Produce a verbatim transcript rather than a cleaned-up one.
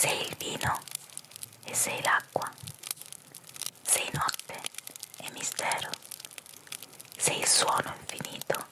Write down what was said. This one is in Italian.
sei il vino e sei l'acqua, sei notte e mistero, sei il suono infinito